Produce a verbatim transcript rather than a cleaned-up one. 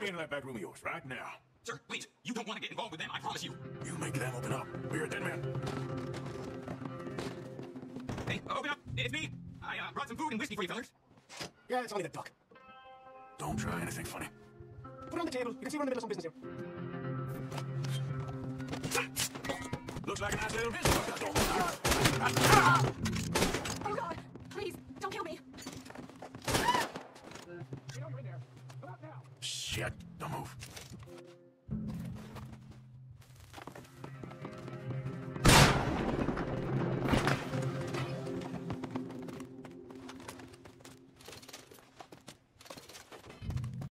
Hand that back room of yours right now. Sir, please, you don't want to get involved with them, I promise you. You make them open up. We're a dead man. Hey, open up. It's me. I uh, brought some food and whiskey for you fellas. Yeah, it's only the duck. Don't try anything funny. Put it on the table. You can see we're in the middle of some business here. Looks like a nice little business. Oh, God. Please, don't kill me. Shit. Don't move.